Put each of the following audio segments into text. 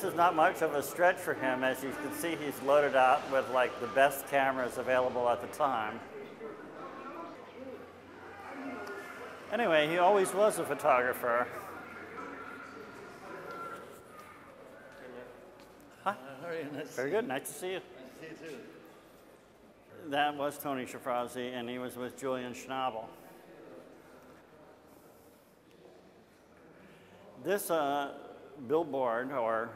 This is not much of a stretch for him. As you can see, he's loaded out with like the best cameras available at the time. Anyway, he always was a photographer. Hi. How are you? Very good. Nice to see you. Nice to see you too. That was Tony Shafrazi, and he was with Julian Schnabel. This billboard, or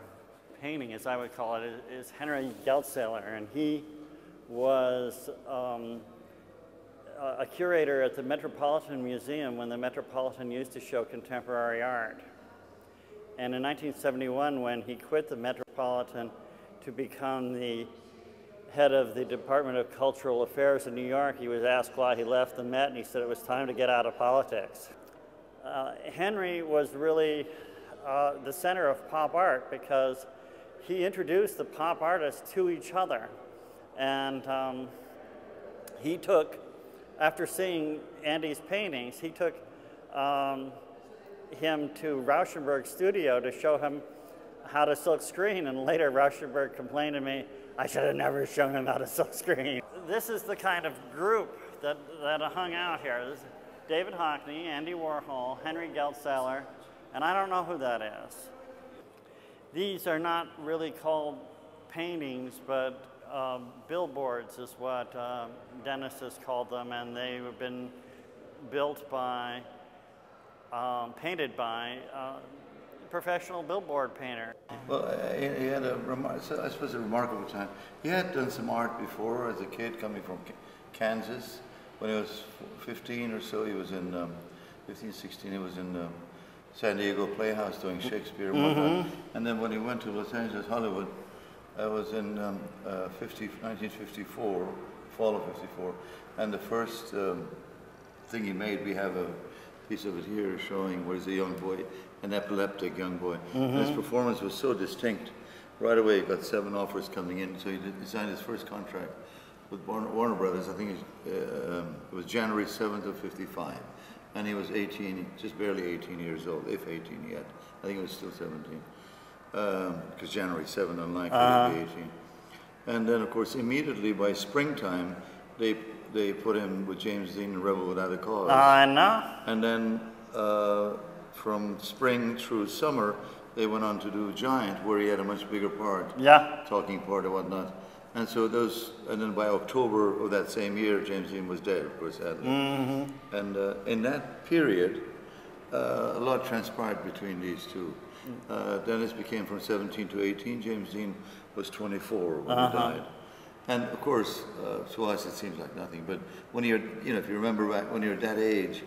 painting as I would call it, is Henry Geldzahler, and he was a curator at the Metropolitan Museum when the Metropolitan used to show contemporary art. And in 1971, when he quit the Metropolitan to become the head of the Department of Cultural Affairs in New York, he was asked why he left the Met, and he said it was time to get out of politics. Henry was really the center of pop art because he introduced the pop artists to each other. And he took, after seeing Andy's paintings, he took him to Rauschenberg's studio to show him how to silk screen. And later Rauschenberg complained to me, I should have never shown him how to silk screen. This is the kind of group that hung out here. This is David Hockney, Andy Warhol, Henry Geldzahler, and I don't know who that is. These are not really called paintings, but billboards is what Dennis has called them, and they have been built by, painted by a professional billboard painter. Well, he had I suppose a remarkable time. He had done some art before as a kid coming from Kansas. When he was 15 or so, he was in, 15, 16, he was in San Diego Playhouse doing Shakespeare. Mm-hmm. And then when he went to Los Angeles, Hollywood, that was in 1954, fall of 54. And the first thing he made, we have a piece of it here showing where's the young boy, an epileptic young boy. Mm-hmm. And his performance was so distinct. Right away, he got 7 offers coming in, so he signed his first contract with Warner Brothers. I think it was January 7th of 55. And he was 18, just barely 18 years old, if 18 yet. I think it was still 17. Because January 7th, unlikely to be 18. And then, of course, immediately by springtime, they put him with James Dean and Rebel Without a Cause. I know. And then from spring through summer, they went on to do Giant, where he had a much bigger part. Yeah. Talking part and whatnot. And so those, and then by October of that same year, James Dean was dead, of course, sadly. Mm-hmm. And in that period, a lot transpired between these two. Dennis became from 17 to 18. James Dean was 24 when he died. And of course, to us it seems like nothing. But when you're, you know, if you remember back when you're that age,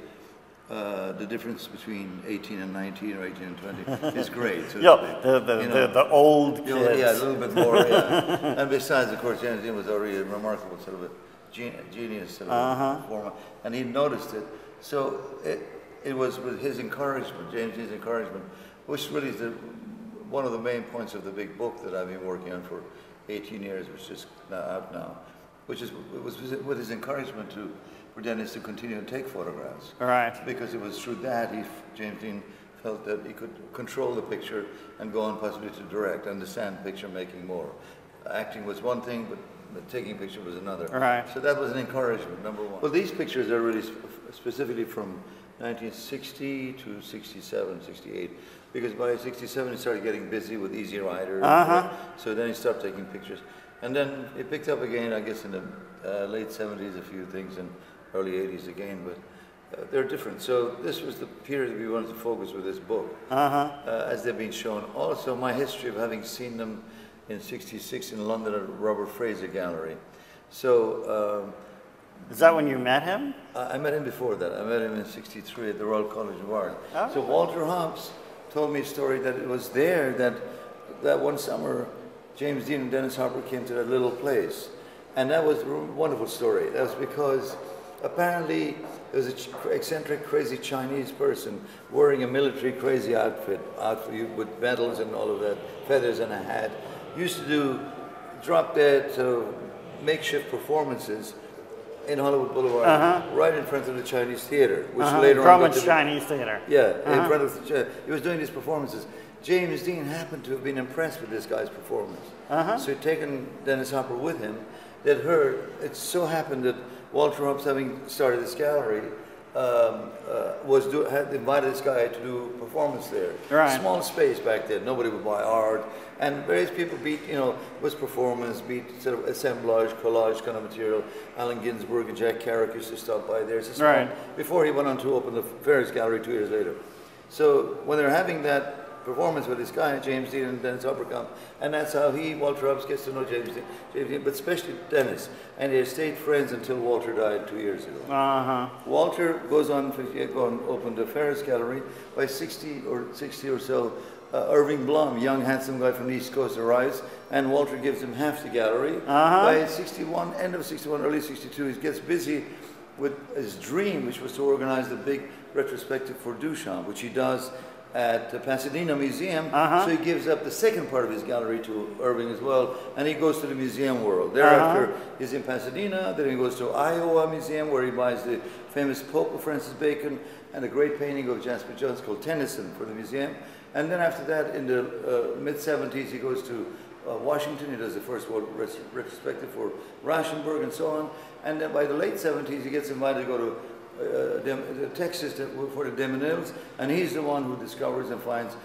the difference between 18 and 19 or 18 and 20 is great. So yeah, the old kids. Yeah, a little bit more. Yeah. And besides, of course, James Dean was already a remarkable sort of a genius sort of performer, and he noticed it. So it was with his encouragement, James Dean's encouragement, which really is one of the main points of the big book that I've been working on for 18 years, which is out now, which is with his encouragement for Dennis to continue and take photographs. All right. Because it was through that James Dean felt that he could control the picture and go on possibly to direct, understand picture making more. Acting was one thing, but taking picture was another. All right. So that was an encouragement, number one. Well, these pictures are really specifically from 1960 to 67, 68. Because by 67 he started getting busy with Easy Rider. So then he stopped taking pictures. And then it picked up again, I guess, in the late 70s, a few things, and early 80s again, but they're different. So this was the period we wanted to focus with this book, as they've been shown. Also, my history of having seen them in 66 in London at Robert Fraser Gallery. So, is that when you met him? I met him before that. I met him in 63 at the Royal College of Art. Oh. So Walter Hopps told me a story that it was there that one summer James Dean and Dennis Hopper came to that little place. And that was a wonderful story. That was because apparently there was an eccentric, crazy Chinese person wearing a military crazy outfit with medals and all of that, feathers and a hat. Used to do drop-dead makeshift performances in Hollywood Boulevard, right in front of the Chinese Theater, which later on... Chinese Theater. Yeah, in front of the... He was doing these performances. James Dean happened to have been impressed with this guy's performance. Uh-huh. So he'd taken Dennis Hopper with him. They'd heard, it so happened that Walter Hopps, having started this gallery, had invited this guy to do performance there. Right. Small space back then, nobody would buy art. And various people beat, you know, was performance, beat sort of assemblage, collage kind of material. Allen Ginsberg and Jack Carrick used to stop by there. So right. Before he went on to open the Ferus Gallery 2 years later. So when they're having that performance with this guy, James Dean and Dennis Hopper come, and that's how he, Walter Hopps, gets to know James Dean, but especially Dennis, and they stayed friends until Walter died 2 years ago. Uh-huh. Walter goes on to go and open the Ferus Gallery. By 60 or so, Irving Blum, young handsome guy from the East Coast, arrives, and Walter gives him half the gallery. Uh-huh. By 61, end of 61, early 62, he gets busy with his dream, which was to organize the big retrospective for Duchamp, which he does at the Pasadena Museum. Uh-huh. So he gives up the second part of his gallery to Irving as well, and he goes to the museum world. Thereafter, uh-huh, he's in Pasadena, then he goes to Iowa Museum, where he buys the famous Pope of Francis Bacon and a great painting of Jasper Johns called Tennyson for the museum. And then after that, in the mid-70s, he goes to Washington. He does the first world retrospective for Rauschenberg and so on. And then by the late 70s, he gets invited to go to Texas for the De Menils, and he's the one who discovers and finds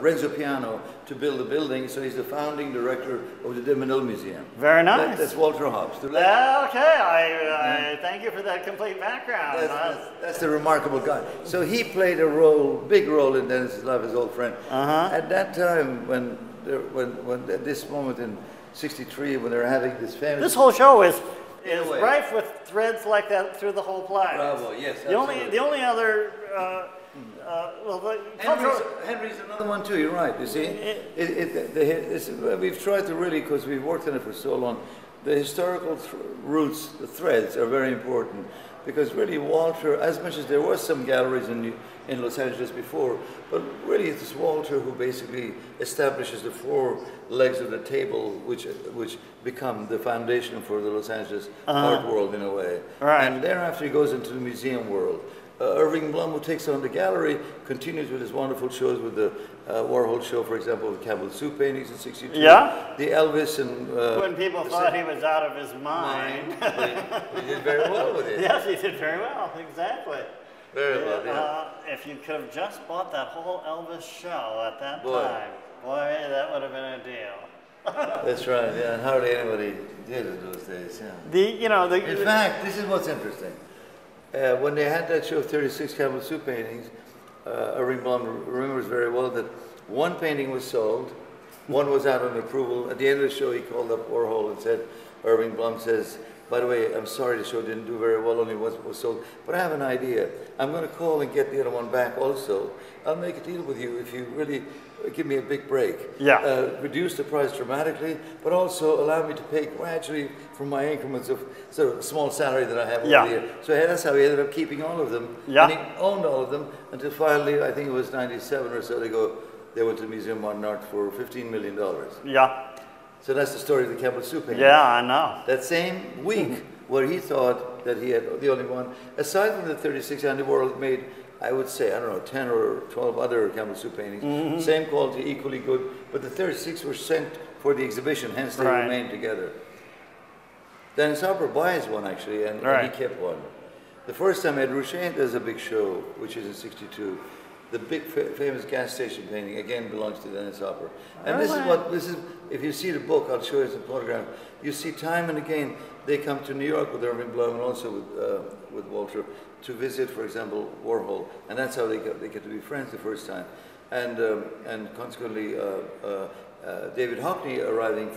Renzo Piano to build the building, so he's the founding director of the De Menil Museum. Very nice. That's Walter Hopps. Okay, I thank you for that complete background. That's a remarkable guy. So he played a role, big role in Dennis's life, his old friend. Uh-huh. At that time, when at this moment in '63, when they're having this famous... This whole show is... It's rife with threads like that through the whole play. Bravo, yes, absolutely. The only other, well, the Henry's another one too, you're right, you see. We've tried to really, because we've worked on it for so long, the historical roots, the threads are very important. Because really Walter, as much as there was some galleries in Los Angeles before, but really it's Walter who basically establishes the four legs of the table, which become the foundation for the Los Angeles art world in a way. Right. And thereafter he goes into the museum world. Irving Blum, who takes on the gallery, continues with his wonderful shows with the Warhol show, for example, with Campbell's Soup paintings in '62. Yeah. The Elvis and... when people thought he was out of his mind. He did very well with it. Yes, he did very well, exactly. Very well, yeah. If you could have just bought that whole Elvis show at that time, boy, that would have been a deal. That's right, yeah, and hardly anybody did it those days, yeah. In fact, this is what's interesting. When they had that show of 36 Campbell's Soup paintings, Irving Blum remembers very well that one painting was sold, one was out on approval. At the end of the show, he called up Warhol and said, Irving Blum says, by the way, I'm sorry the show didn't do very well, only one was sold, but I have an idea. I'm going to call and get the other one back also. I'll make a deal with you if you really give me a big break. Yeah. Reduce the price dramatically, but also allow me to pay gradually from my increments of sort of small salary that I have over the year. So that's how he ended up keeping all of them. Yeah. And he owned all of them until finally, I think it was 97 or so, they went to the Museum of Modern Art for $15 million. Yeah. So that's the story of the Campbell's Soup painting. Yeah, I know. That same week where he thought that he had the only one, aside from the 36 Andy Warhol made, I would say, I don't know, 10 or 12 other Campbell's Soup paintings, same quality, equally good, but the 36 were sent for the exhibition, hence they remained together. Dennis Hopper buys one actually, and he kept one. The first time Ed Ruscha does a big show, which is in '62, the big famous gas station painting again belongs to Dennis Hopper. And this is, if you see the book, I'll show you some photograph. You see time and again, they come to New York with Irving Blum and also with Walter to visit, for example, Warhol. And that's how they get to be friends the first time. And consequently, David Hockney arriving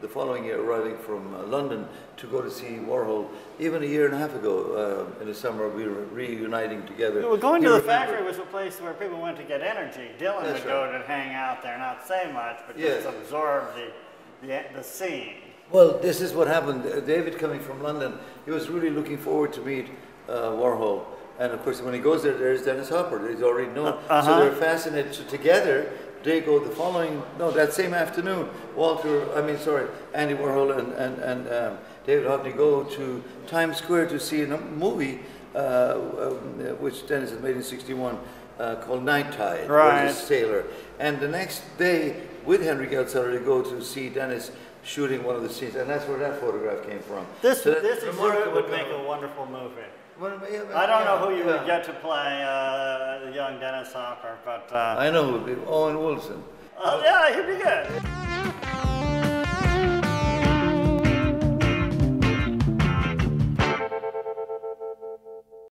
the following year from London to go to see Warhol. Even a year and a half ago, in the summer, we were reuniting together. Well, going to the factory was a place where people went to get energy. Dylan would go to hang out there, not say much, but just absorb the scene. Well, this is what happened. David, coming from London, he was really looking forward to meet Warhol. And of course, when he goes there, there's Dennis Hopper. He's already known. So they're fascinated. So together, they go that same afternoon, Andy Warhol and David Hockney go to Times Square to see a movie which Dennis had made in '61, called Night Tide, right. Moses Taylor. And the next day, with Henry Geldzahler, they go to see Dennis shooting one of the scenes, and that's where that photograph came from. This, so this exhibit would make a wonderful movie. Well, yeah, I don't know who you would get to play the young Dennis Hopper, but... I know, Owen Wilson. Oh, yeah, he'd be good.